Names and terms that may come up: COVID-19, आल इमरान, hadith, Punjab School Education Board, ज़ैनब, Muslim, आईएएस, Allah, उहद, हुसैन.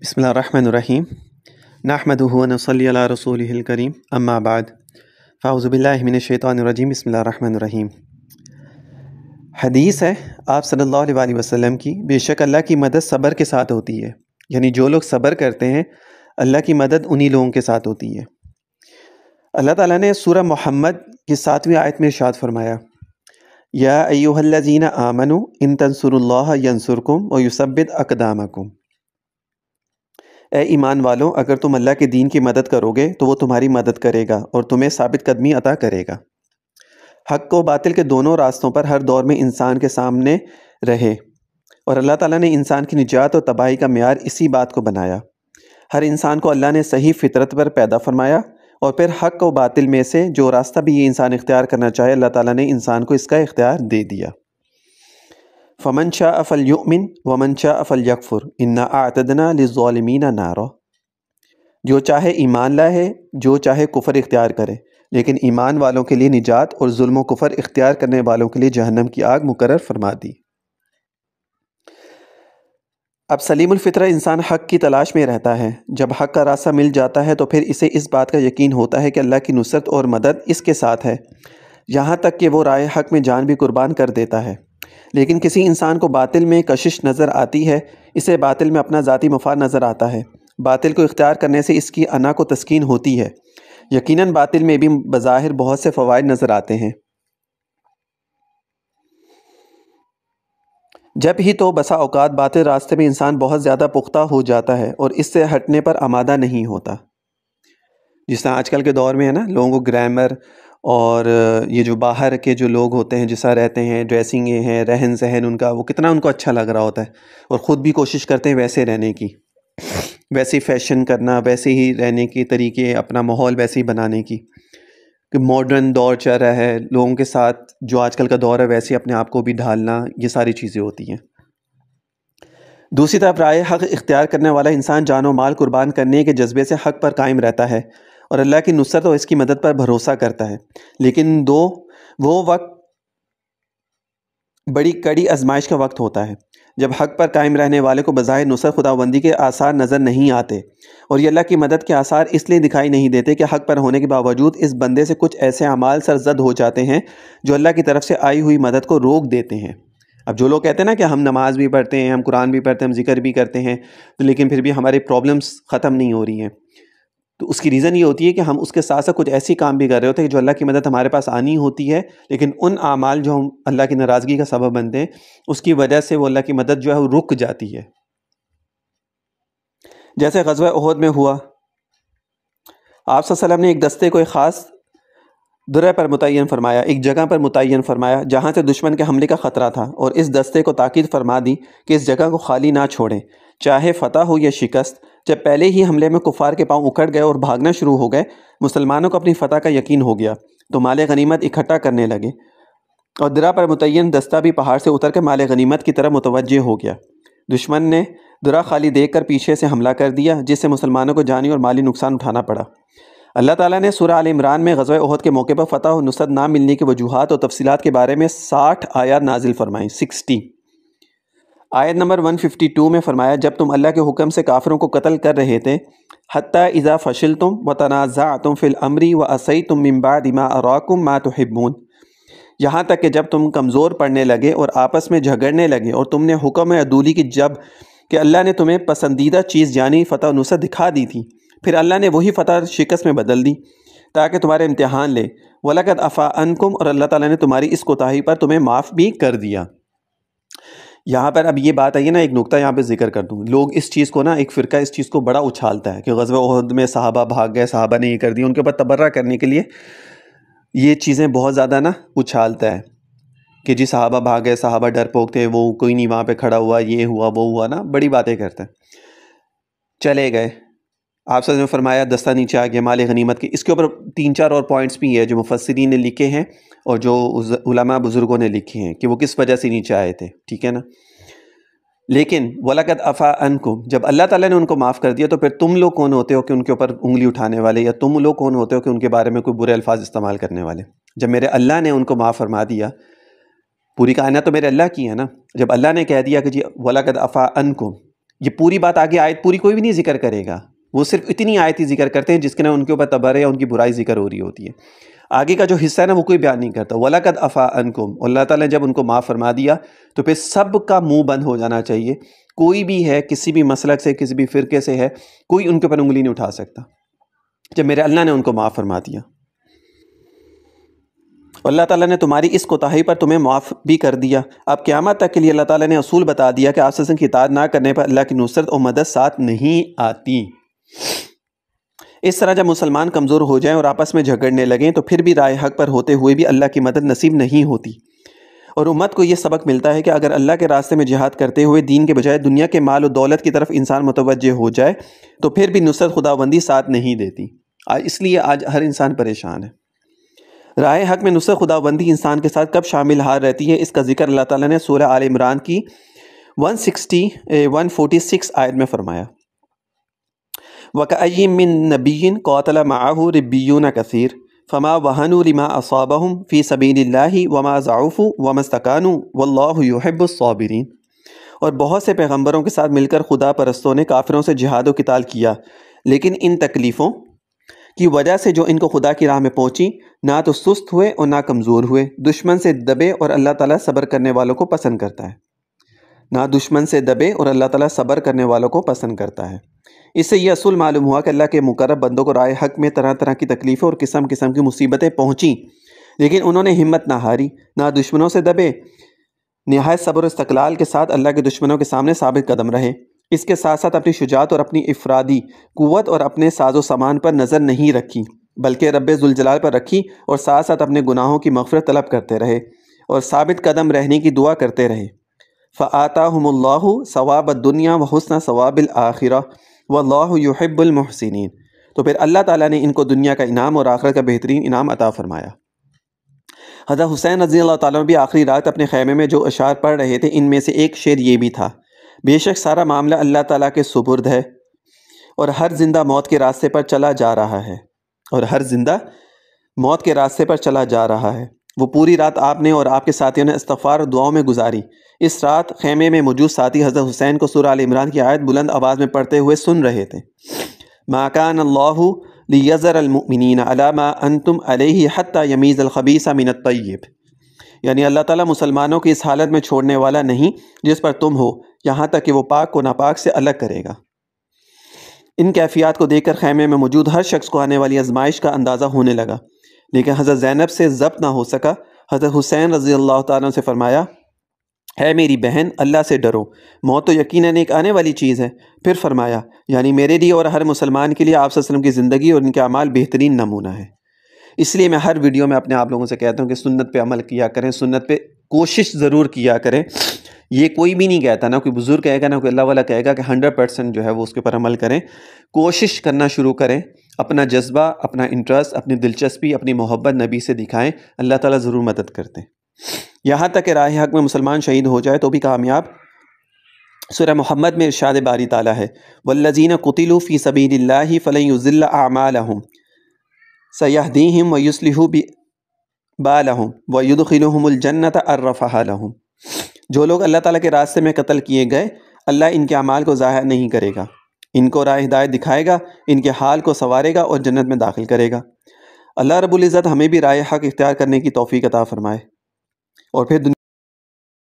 बिस्मिल्लाहिर्रहमानिर्रहीम नहमदुहु व नसल्ली अला रसूलिहिल करीम अम्मा बाद फ़ाउज़ु बिल्लाहि मिनश्शैतानिर्रजीम बिस्मिल्लाहिर्रहमानिर्रहीम। हदीस है आप सल्लल्लाहु अलैहि वसल्लम की, बेशक अल्लाह की मदद सब्र के साथ होती है, यानी जो लोग सब्र करते हैं अल्लाह की मदद उन्हीं लोगों के साथ होती है। अल्लाह ताला ने सूरह मोहम्मद की 7वीं आयत में इरशाद फरमाया, या अय्युहल्लज़ीना आमनु इन तंसुरुल्लाह यंसुरकुम व युसब्बित अक़दामकुम, ए ईमान वालों अगर तुम अल्लाह के दीन की मदद करोगे तो वो तुम्हारी मदद करेगा और तुम्हें साबित कदमी अता करेगा। हक को बातिल के दोनों रास्तों पर हर दौर में इंसान के सामने रहे, और अल्लाह ताला ने इंसान की निजात और तबाही का म्यार इसी बात को बनाया। हर इंसान को अल्लाह ने सही फितरत पर पैदा फरमाया, और फिर हक और बातिल में से जो रास्ता भी ये इंसान इख्तियार करना चाहे अल्लाह ताला ने इंसान को इसका इख्तियार दे दिया। फ़मन शाह फ़ल्युमिन वमन शाह फ़ल्यकफ़ुर इन्ना आतदना लिज़्ज़ालिमीना नारा, जो चाहे ईमान लाए जो चाहे कुफ़र इख्तियार करे, लेकिन ईमान वालों के लिए निजात और जुल्म व कुफ़र इख्तियार करने वालों के लिए जहन्नम की आग मुकर्रर फरमा दी। अब सलीमुल फ़ितरा इंसान हक़ की तलाश में रहता है। जब हक़ का रास्ता मिल जाता है तो फिर इसे इस बात का यकीन होता है कि अल्लाह की नुसरत और मदद इसके साथ है, यहाँ तक कि वो राय हक़ में जान भी कुर्बान कर देता है। लेकिन किसी इंसान को बातिल में कशिश नज़र आती है, इसे बातिल में अपना ज़ाती मफाद नज़र आता है। बातिल को इख्तियार करने से इसकी अना को तस्कीन होती है। यकीनन बातिल में भी बज़ाहिर बहुत से फ़वाइद नज़र आते हैं, जब ही तो बसा औकात बातिल रास्ते में इंसान बहुत ज़्यादा पुख्ता हो जाता है और इससे हटने पर आमादा नहीं होता। जिस तरह आजकल के दौर में है ना, लोगों को ग्रामर और ये जो बाहर के जो लोग होते हैं, जिसा रहते हैं, ड्रेसिंगें हैं, रहन सहन उनका, वो कितना उनको अच्छा लग रहा होता है और ख़ुद भी कोशिश करते हैं वैसे रहने की, वैसे ही फैशन करना, वैसे ही रहने के तरीके, अपना माहौल वैसे ही बनाने की कि मॉडर्न दौर चल रहा है, लोगों के साथ जो आजकल का दौर है वैसे अपने आप को भी ढालना, ये सारी चीज़ें होती हैं। दूसरी तरफ राय हक़ इख्तियार करने वाला इंसान जानो माल कुर्बान करने के जज्बे से हक़ पर कायम रहता है और अल्लाह की नुसरत और इसकी मदद पर भरोसा करता है, लेकिन वो वक्त बड़ी कड़ी आजमाइश का वक्त होता है जब हक़ पर कायम रहने वाले को बज़ाहिर नुसरत खुदाबंदी के आसार नज़र नहीं आते, और ये अल्लाह की मदद के आसार इसलिए दिखाई नहीं देते कि हक़ पर होने के बावजूद इस बंदे से कुछ ऐसे अमाल सरजद हो जाते हैं जो अल्लाह की तरफ से आई हुई मदद को रोक देते हैं। अब जो लोग कहते हैं ना कि हम नमाज़ भी पढ़ते हैं, हम कुरान भी पढ़ते हैं, हम जिक्र भी करते हैं, तो लेकिन फिर भी हमारी प्रॉब्लम्स ख़त्म नहीं हो रही हैं, तो उसकी रीज़न ये होती है कि हम उसके साथ साथ कुछ ऐसी काम भी कर रहे होते हैं जो अल्लाह की मदद हमारे पास आनी होती है, लेकिन उन आमाल जो हम अल्लाह की नाराज़गी का सबब बनते हैं उसकी वजह से वो अल्लाह की मदद जो है वो रुक जाती है। जैसे ग़ज़वा उहद में हुआ, आप सल्लम ने एक दस्ते को एक ख़ास दुर्रे पर मुतय्यन फरमाया, एक जगह पर मुतय्यन फरमाया जहाँ से दुश्मन के हमले का ख़तरा था, और इस दस्ते को ताकीद फरमा दी कि इस जगह को खाली ना छोड़ें चाहे फ़तह हो या शिकस्त। जब पहले ही हमले में कुफ़ार के पांव उखड़ गए और भागना शुरू हो गए, मुसलमानों को अपनी फ़तह का यकीन हो गया तो माले गनीमत इकट्ठा करने लगे, और दुर्रा पर मुतय्यन दस्ता भी पहाड़ से उतर कर माले गनीमत की तरफ मुतवज्जे हो गया। दुश्मन ने दुर्रा खाली देख कर पीछे से हमला कर दिया, जिससे मुसलमानों को जानी और माली नुकसान उठाना पड़ा। अल्लाह ताला ने सूरह आल इमरान में ग़ज़वा उहद के मौके पर फ़तह और नुसरत ना मिलने की वजूहात और तफसीलात के बारे में 60 आयत नाजिल फरमाई। 60 आयत नंबर 152 में फरमाया, जब तुम अल्लाह के हुक्म से काफिरों को कत्ल कर रहे थे, हत्ता इज़ा फ़शिलतुम व तनाज़अतुम फ़िल अमरी व असयतुम मिन बअदि मा अराकुम मा तुहिब्बून, यहाँ तक कि जब तुम कमज़ोर पड़ने लगे और आपस में झगड़ने लगे और तुमने हुक्म अदूली की, जब कि अल्लाह ने तुम्हें पसंदीदा चीज़ यानी फ़तह नुसरत दिखा दी थी, फिर अल्लाह ने वही फ़तह शिकस्त में बदल दी ताकि तुम्हारे इम्तिहान ले। वलक़द अफ़ा अन्कुम, और अल्लाह ताला ने तुम्हारी इस कोताही पर तुम्हें माफ़ भी कर दिया। यहाँ पर अब ये बात आई है ना, एक नुकता यहाँ पे जिक्र कर दूँ, लोग इस चीज़ को ना, एक फ़िरका इस चीज़ को बड़ा उछालता है कि ग़ज़वा उहद में सहाबा भाग गए, सहाबा ने ये कर दिया, उनके ऊपर तबर्रा करने के लिए ये चीज़ें बहुत ज़्यादा ना उछालता है कि जी सहाबा भाग गए, सहाबा डरपोक थे, वो कोई नहीं वहाँ पर खड़ा हुआ, ये हुआ वो हुआ ना, बड़ी बातें करते हैं। चले गए, आप सब ने फरमाया दस्ता नीचे आ गया माल गनीमत के, इसके ऊपर 3-4 और पॉइंट्स भी है जो मुफस्सिरीन ने लिखे हैं और जो उलमा बुज़ुर्गों ने लिखे हैं कि वो किस वजह से नीचे आए थे, ठीक है ना। लेकिन वलक़द अफ़ा अन्कुम, जब अल्लाह ताला ने उनको माफ़ कर दिया तो फिर तुम लोग कौन होते हो कि उनके ऊपर उंगली उठाने वाले, या तुम लोग कौन होते हो कि उनके बारे में कोई बुरे अल्फाज इस्तेमाल करने वाले। जब मेरे अल्लाह ने उनको माफ़ फरमा दिया, पूरी कायनात तो मेरे अल्लाह की है ना, जब अल्लाह ने कह दिया कि जी वलक़द अफ़ा अन्कुम, ये पूरी बात आगे आयत पूरी कोई भी नहीं जिक्र करेगा, वो सिर्फ इतनी आयत ही जिक्र करते हैं जिसके ना उनके ऊपर तबर या उनकी बुराई जिक्र हो रही होती है। आगे का जो हिस्सा है ना वो कोई बयान नहीं करता। वलकद अफा अनकुम, अल्लाह ताला ने जब उनको माफ़ फरमा दिया तो फिर सब का मुंह बंद हो जाना चाहिए। कोई भी है, किसी भी मसलक से, किसी भी फ़िरके से है, कोई उनके ऊपर उंगली नहीं उठा सकता जब मेरे अल्लाह ने उनको माफ़ फरमा दिया। अल्लाह ताला ने तुम्हारी इस कोताही पर तुम्हें माफ़ भी कर दिया। अब क़यामत तक के लिए अल्लाह ताला ने असूल बता दिया कि आपसे संग इताअत ना करने पर अल्लाह की नुसरत और मदद साथ नहीं आती। इस तरह जब मुसलमान कमज़ोर हो जाएं और आपस में झगड़ने लगें तो फिर भी राय हक़ पर होते हुए भी अल्लाह की मदद नसीब नहीं होती। और उम्मत को यह सबक मिलता है कि अगर अल्लाह के रास्ते में जिहाद करते हुए दीन के बजाय दुनिया के माल और दौलत की तरफ इंसान मुतवज्जे हो जाए तो फिर भी नुसरत खुदाबंदी साथ नहीं देती। इसलिए आज हर इंसान परेशान है। राय हक़ में नुसरत खुदाबंदी इंसान के साथ कब शामिल हार रहती है, इसका जिक्र अल्लाह ताला ने सूरह आल इमरान की 146 आयत में फरमाया। वकअय्यिम मिन नबीय्यिन क़ातला मअहू रिब्बिय्यून कसीर फ़मा वहनू लिमा असाबहुम फ़ी सबीलिल्लाहि वमा ज़अफ़ू वमस्तकानू वल्लाहु युहिब्बुस साबिरीन। और बहुत से पैगंबरों के साथ मिलकर खुदा परस्तों ने काफिरों से जिहाद व क़िताल किया, लेकिन इन तकलीफ़ों की वजह से जो इनको खुदा की राह में पहुँची ना तो सुस्त हुए और ना कमज़ोर हुए, दुश्मन से दबे और अल्लाह ताला सब्र करने वालों को पसंद करता है। ना दुश्मन से दबे और अल्लाह ताला सब्र करने वालों को पसंद करता है। इससे यह असूल मालूम हुआ कि अल्लाह के मुकर्रब बंदों को राय हक़ में तरह तरह की तकलीफ़ें और किस्म किस्म की मुसीबतें पहुँची, लेकिन उन्होंने हिम्मत ना हारी, ना दुश्मनों से दबे, नहायत सब्र और इस्तक़लाल के साथ अल्लाह के दुश्मनों के सामने साबित कदम रहे। इसके साथ साथ अपनी शुजात और अपनी इफ़रादी क़ुव्वत और अपने साजो सामान पर नज़र नहीं रखी, बल्कि रब्बे ज़ुलजलाल पर रखी और साथ साथ अपने गुनाहों की मग़फ़िरत तलब करते रहे और साबित कदम रहने की दुआ करते रहे। फ़आताहुमुल्लाहु सवाबद दुनिया व हुस्न सवाबिल आखिरा वल्लाहु युहिब्बुल मुहसिनीन। तो फिर अल्लाह ताला ने इनको दुनिया का इनाम और आखिरत का बेहतरीन इनाम अता फरमाया। हज़रत हुसैन रज़ी अल्लाह ताला भी आखिरी रात अपने ख़ैमे में जो अशार पढ़ रहे थे इनमें से एक शेर ये भी था, बेशक सारा मामला अल्लाह ताला के सुबुर्द है और हर जिंदा मौत के रास्ते पर चला जा रहा है वो पूरी रात आपने और आपके साथियों ने इस्तग़फ़ार और दुआओं में गुजारी। इस रात ख़ैमे में मौजूद साथी हज़रत हुसैन को सूरह आल इमरान की आयत बुलंद आवाज़ में पढ़ते हुए सुन रहे थे। मा कान अल्लाहु लियज़र अल-मुमिनीन अला मा अंतुम अलैहि हत्ता यमीज़ अल-ख़बीसा मिन अत-तय्यिब। यानी अल्लाह ताला मुसलमानों की इस हालत में छोड़ने वाला नहीं जिस पर तुम हो, यहाँ तक कि वो पाक को नापाक से अलग करेगा। इन कैफियत को देखकर ख़ैमे में मौजूद हर शख्स को आने वाली आजमाइश का अंदाज़ा होने लगा, लेकिन हज़रत ज़ैनब से ज़ब्त ना हो सका। हज़रत हुसैन रज़ी अल्लाह ताला से फ़रमाया, है मेरी बहन, अल्लाह से डरो, मौत तो यकीनन एक आने वाली चीज़ है। फिर फरमाया, यानी मेरे लिए और हर मुसलमान के लिए आप सल्लल्लाहु अलैहि वसल्लम की ज़िंदगी और इनके अमाल बेहतरीन नमूना है। इसलिए मैं हर वीडियो में अपने आप लोगों से कहता हूँ कि सुन्नत पे अमल किया करें, सुन्नत पे कोशिश ज़रूर किया करें। ये कोई भी नहीं कहता, ना कोई बुज़ुर्ग कहेगा ना कोई अल्लाह वाला कहेगा कि 100% जो है वो उसके ऊपर अमल करें। कोशिश करना शुरू करें, अपना जज्बा, अपना इंटरेस्ट, अपनी दिलचस्पी, अपनी मोहब्बत नबी से दिखाएं, अल्लाह ताला ज़रूर मदद करते हैं। यहाँ तक कि राह हक़ में मुसलमान शहीद हो जाए तो भी कामयाब। सूरह मोहम्मद में इरशाद बारी ताला है, वल्लज़ीना कुतिलू फ़ी सबीलिल्लाहि फ़लन युज़िल्ला आमालहुम सयहदीहिम व युस्लिहु बालहुम व युदखिलुहुमुल जन्नत अर्रफ़हा लहुम। जो लोग अल्लाह ताला के रास्ते में कत्ल किए गए, अल्लाह इनके अमाल को ज़ाहिर नहीं करेगा, इनको राह हिदायत दिखाएगा, इनके हाल को संवारेगा और जन्नत में दाखिल करेगा। अल्लाह रब्बुल इज़्ज़त हमें भी राय हक़ इख्तियार करने की तौफ़ीक़ अता फ़रमाए और फिर